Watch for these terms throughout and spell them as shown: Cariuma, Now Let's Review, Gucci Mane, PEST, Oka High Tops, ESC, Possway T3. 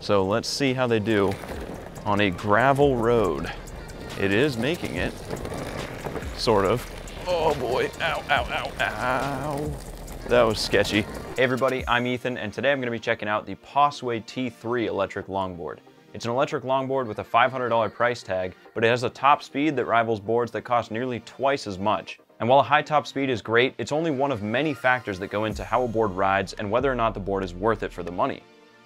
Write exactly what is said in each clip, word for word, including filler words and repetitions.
So let's see how they do on a gravel road. It is making it, sort of. Oh boy, ow, ow, ow, ow. That was sketchy. Hey everybody, I'm Ethan, and today I'm gonna be checking out the Possway T three electric longboard. It's an electric longboard with a five hundred dollar price tag, but it has a top speed that rivals boards that cost nearly twice as much. And while a high top speed is great, it's only one of many factors that go into how a board rides and whether or not the board is worth it for the money.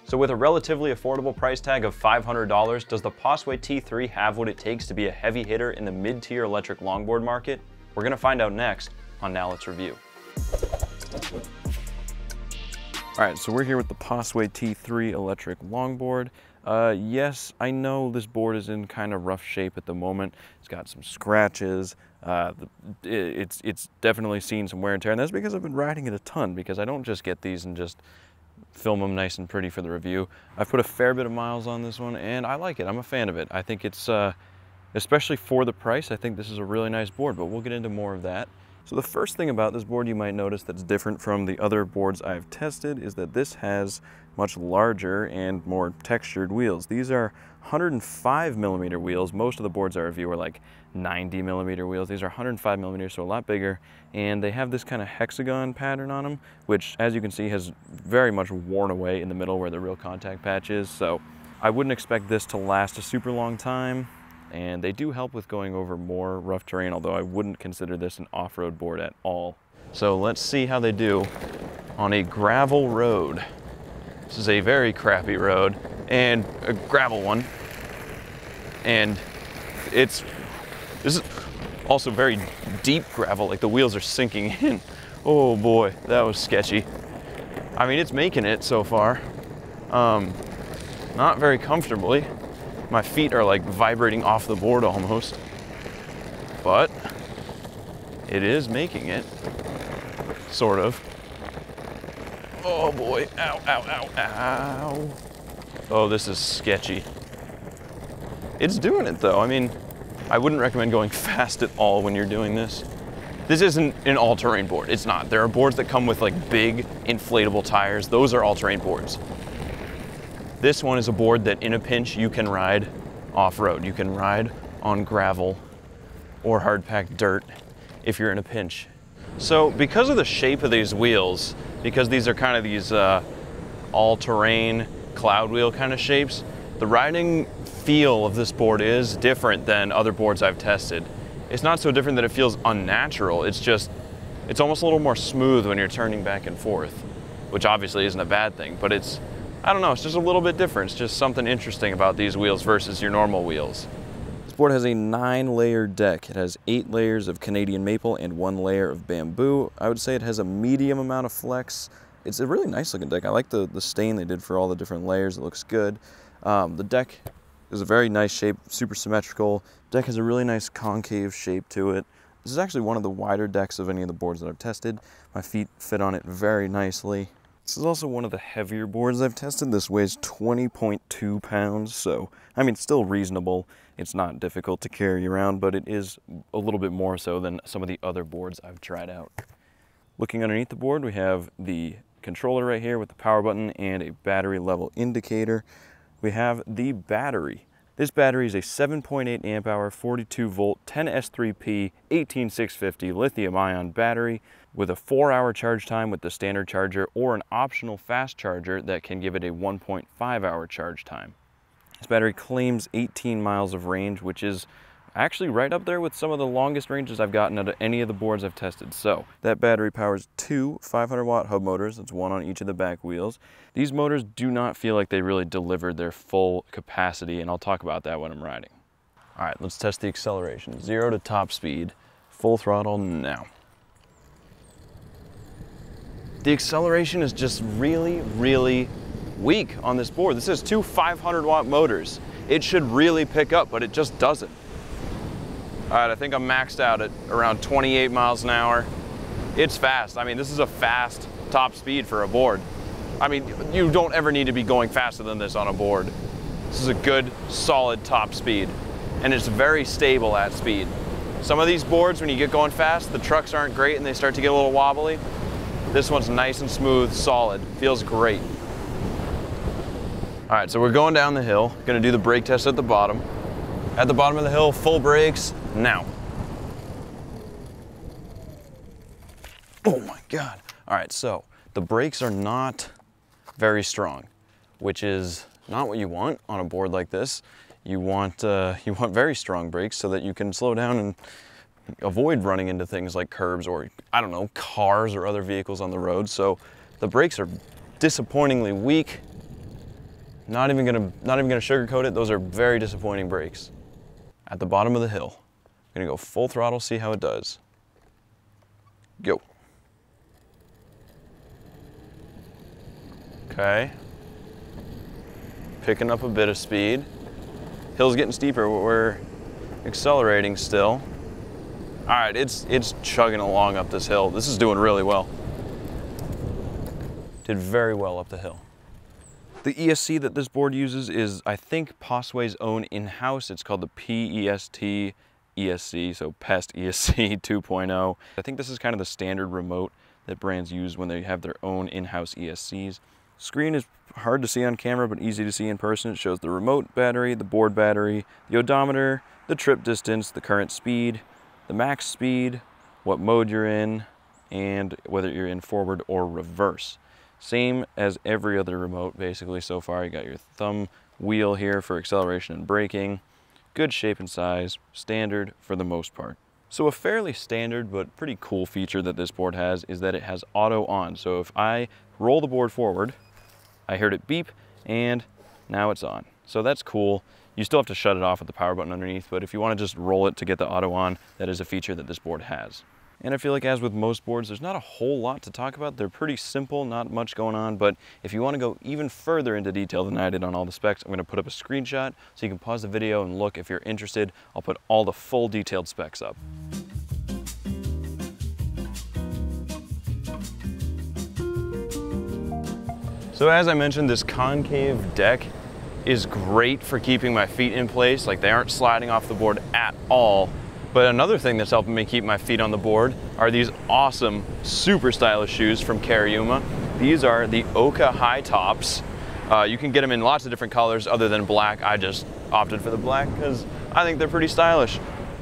So with a relatively affordable price tag of five hundred dollars, does the Possway T three have what it takes to be a heavy hitter in the mid-tier electric longboard market? We're gonna find out next on Now Let's Review. All right, so we're here with the Possway T three electric longboard. Uh, yes, I know this board is in kind of rough shape at the moment. It's got some scratches. Uh, it's, it's definitely seen some wear and tear, and that's because I've been riding it a ton, because I don't just get these and just film them nice and pretty for the review. I've put a fair bit of miles on this one, and I like it. I'm a fan of it. I think it's, uh, especially for the price, I think this is a really nice board, but we'll get into more of that. So the first thing about this board you might notice that's different from the other boards I've tested is that this has much larger and more textured wheels. These are one hundred five millimeter wheels. Most of the boards I review are like ninety millimeter wheels. These are one hundred five millimeters, so a lot bigger. And they have this kind of hexagon pattern on them, which as you can see has very much worn away in the middle where the real contact patch is. So I wouldn't expect this to last a super long time. And they do help with going over more rough terrain, although I wouldn't consider this an off-road board at all. So let's see how they do on a gravel road. This is a very crappy road, and a gravel one. And it's, this is also very deep gravel, like the wheels are sinking in. Oh boy, that was sketchy. I mean, it's making it so far. Um, not very comfortably. My feet are like vibrating off the board almost, but it is making it, sort of. Oh boy, ow, ow, ow, ow. Oh, this is sketchy. It's doing it though. I mean, I wouldn't recommend going fast at all when you're doing this. This isn't an all-terrain board, it's not. There are boards that come with like big inflatable tires. Those are all-terrain boards. This one is a board that in a pinch you can ride off-road. You can ride on gravel or hard-packed dirt if you're in a pinch. So because of the shape of these wheels, because these are kind of these uh, all-terrain cloud wheel kind of shapes, the riding feel of this board is different than other boards I've tested. It's not so different that it feels unnatural. It's just, it's almost a little more smooth when you're turning back and forth, which obviously isn't a bad thing, but it's, I don't know, it's just a little bit different. It's just something interesting about these wheels versus your normal wheels. This board has a nine layer deck. It has eight layers of Canadian maple and one layer of bamboo. I would say it has a medium amount of flex. It's a really nice looking deck. I like the, the stain they did for all the different layers. It looks good. Um, the deck is a very nice shape, super symmetrical. The deck has a really nice concave shape to it. This is actually one of the wider decks of any of the boards that I've tested. My feet fit on it very nicely. This is also one of the heavier boards I've tested. This weighs twenty point two pounds, so, I mean, it's still reasonable. It's not difficult to carry around, but it is a little bit more so than some of the other boards I've tried out. Looking underneath the board, we have the controller right here with the power button and a battery level indicator. We have the battery. This battery is a seven point eight amp hour, forty-two volt, ten S three P, eighteen six fifty lithium ion battery, with a four hour charge time with the standard charger or an optional fast charger that can give it a one point five hour charge time. This battery claims eighteen miles of range, which is actually right up there with some of the longest ranges I've gotten out of any of the boards I've tested. So that battery powers two five hundred watt hub motors. That's one on each of the back wheels. These motors do not feel like they really delivered their full capacity, and I'll talk about that when I'm riding. All right, let's test the acceleration. Zero to top speed, full throttle now. The acceleration is just really, really weak on this board. This is two five hundred watt motors. It should really pick up, but it just doesn't. All right, I think I'm maxed out at around twenty-eight miles an hour. It's fast. I mean, this is a fast top speed for a board. I mean, you don't ever need to be going faster than this on a board. This is a good, solid top speed, and it's very stable at speed. Some of these boards, when you get going fast, the trucks aren't great and they start to get a little wobbly. This one's nice and smooth, solid, feels great. All All right, so we're going down the hill, gonna do the brake test at the bottom. At the bottom of the hill, full brakes, now. Oh my God. All right, so the brakes are not very strong, which is not what you want on a board like this. You want, uh, you want very strong brakes so that you can slow down and avoid running into things like curbs or, I don't know, cars or other vehicles on the road. So the brakes are disappointingly weak. Not even gonna, not even gonna sugarcoat it. Those are very disappointing brakes. At the bottom of the hill, I'm gonna go full throttle, see how it does. Go. Okay. Picking up a bit of speed. Hill's getting steeper, but we're accelerating still. All right, it's, it's chugging along up this hill. This is doing really well. Did very well up the hill. The E S C that this board uses is, I think, Possway's own in-house. It's called the P E S T E S C, so PEST E S C two point oh. I think this is kind of the standard remote that brands use when they have their own in-house E S Cs. Screen is hard to see on camera, but easy to see in person. It shows the remote battery, the board battery, the odometer, the trip distance, the current speed, the max speed, what mode you're in, and whether you're in forward or reverse. Same as every other remote, basically, so far. You got your thumb wheel here for acceleration and braking. Good shape and size, standard for the most part. So a fairly standard but pretty cool feature that this board has is that it has auto on. So if I roll the board forward, I heard it beep, and now it's on. So that's cool. You still have to shut it off with the power button underneath, but if you want to just roll it to get the auto on, that is a feature that this board has. And I feel like, as with most boards, there's not a whole lot to talk about. They're pretty simple, not much going on, but if you want to go even further into detail than I did on all the specs, I'm going to put up a screenshot so you can pause the video and look if you're interested. I'll put all the full detailed specs up. So as I mentioned, this concave deck is great for keeping my feet in place. Like, they aren't sliding off the board at all. But another thing that's helping me keep my feet on the board are these awesome, super stylish shoes from Cariuma. These are the Oka High Tops. Uh, you can get them in lots of different colors other than black. I just opted for the black because I think they're pretty stylish.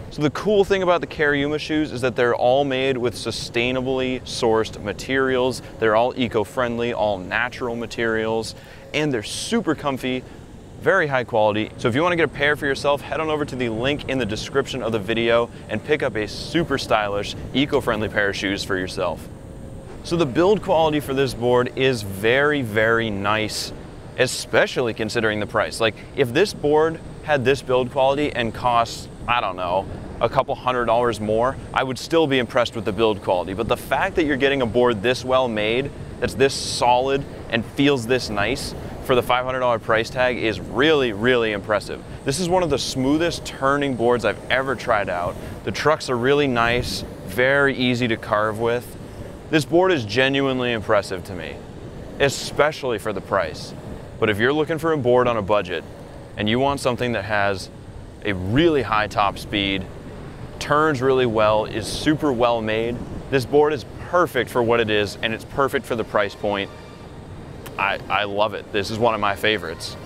So the cool thing about the Cariuma shoes is that they're all made with sustainably sourced materials. They're all eco-friendly, all natural materials, and they're super comfy. Very high quality. So if you want to get a pair for yourself, head on over to the link in the description of the video and pick up a super stylish, eco-friendly pair of shoes for yourself. So the build quality for this board is very, very nice, especially considering the price. Like, if this board had this build quality and cost, I don't know, a couple hundred dollars more, I would still be impressed with the build quality. But the fact that you're getting a board this well made, that's this solid and feels this nice, for the five hundred dollar price tag is really, really impressive. This is one of the smoothest turning boards I've ever tried out. The trucks are really nice, very easy to carve with. This board is genuinely impressive to me, especially for the price. But if you're looking for a board on a budget and you want something that has a really high top speed, turns really well, is super well made, this board is perfect for what it is, and it's perfect for the price point. I, I love it. This is one of my favorites.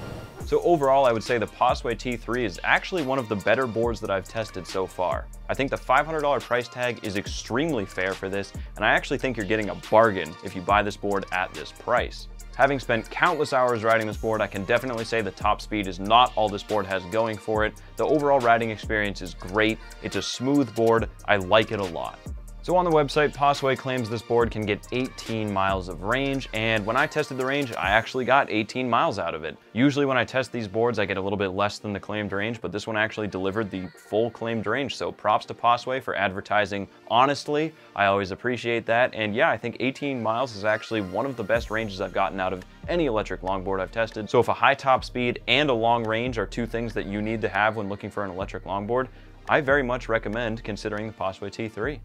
So overall, I would say the Possway T three is actually one of the better boards that I've tested so far. I think the five hundred dollar price tag is extremely fair for this, and I actually think you're getting a bargain if you buy this board at this price. Having spent countless hours riding this board, I can definitely say the top speed is not all this board has going for it. The overall riding experience is great. It's a smooth board. I like it a lot. So on the website, Possway claims this board can get eighteen miles of range, and when I tested the range, I actually got eighteen miles out of it. Usually when I test these boards, I get a little bit less than the claimed range, but this one actually delivered the full claimed range, so props to Possway for advertising honestly. I always appreciate that, and yeah, I think eighteen miles is actually one of the best ranges I've gotten out of any electric longboard I've tested. So if a high top speed and a long range are two things that you need to have when looking for an electric longboard, I very much recommend considering the Possway T three.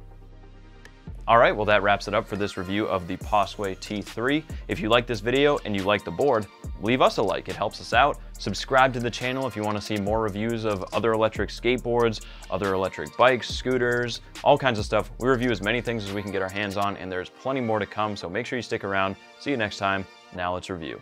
All right, well, that wraps it up for this review of the Possway T three. If you like this video and you like the board, leave us a like, it helps us out. Subscribe to the channel if you want to see more reviews of other electric skateboards, other electric bikes, scooters, all kinds of stuff. We review as many things as we can get our hands on, and there's plenty more to come, so make sure you stick around. See you next time. Now let's review.